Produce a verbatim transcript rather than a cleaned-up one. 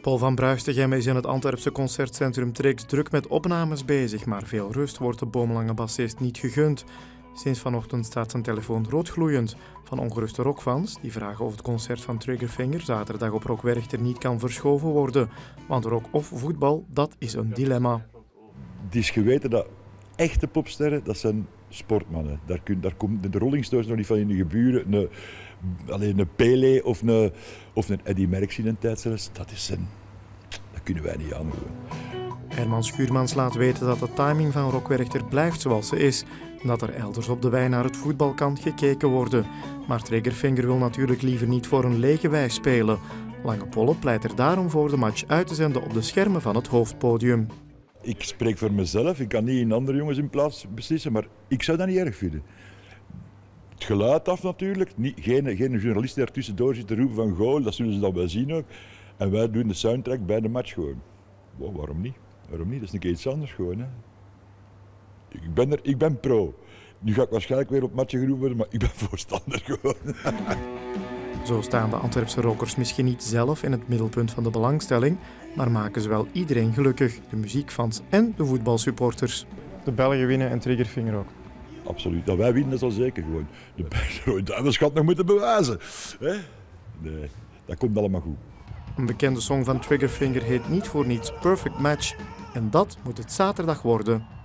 Paul van Bruystegem is in het Antwerpse concertcentrum Trix druk met opnames bezig, maar veel rust wordt de boomlange bassist niet gegund. Sinds vanochtend staat zijn telefoon roodgloeiend van ongeruste rockfans die vragen of het concert van Triggerfinger zaterdag op Rock Werchter niet kan verschoven worden. Want rock of voetbal, dat is een dilemma. Het is geweten dat echte popsterren, dat zijn sportmannen. Daar, kun, daar komt de Rolling Stones nog niet van in de geburen. Een, alleen een Pele of een, of een Eddy Merckx in een tijd zelfs. Dat is een, dat kunnen wij niet aanhoren. Herman Schuurmans laat weten dat de timing van Rock Werchter blijft zoals ze is. En dat er elders op de wei naar het voetbal kan gekeken worden. Maar Triggerfinger wil natuurlijk liever niet voor een lege wei spelen. Lange Pollen pleit er daarom voor de match uit te zenden op de schermen van het hoofdpodium. Ik spreek voor mezelf, ik kan niet in andere jongens in plaats beslissen, maar ik zou dat niet erg vinden. Het geluid af natuurlijk, niet, geen, geen journalist die ertussendoor zit te roepen van goal, dat zullen ze dan wel zien ook. En wij doen de soundtrack bij de match gewoon. Wow, waarom niet? Waarom niet? Dat is een keer iets anders gewoon. Hè? Ik ben er, ik ben pro. Nu ga ik waarschijnlijk weer op matchen geroepen worden, maar ik ben voorstander gewoon. Zo staan de Antwerpse rockers misschien niet zelf in het middelpunt van de belangstelling, maar maken ze wel iedereen gelukkig, de muziekfans en de voetbalsupporters. De Belgen winnen en Triggerfinger ook. Absoluut, dat wij winnen is al zeker gewoon. De Belgen, dat gaat nog moeten bewijzen. Hè? Nee, dat komt allemaal goed. Een bekende song van Triggerfinger heet niet voor niets Perfect Match en dat moet het zaterdag worden.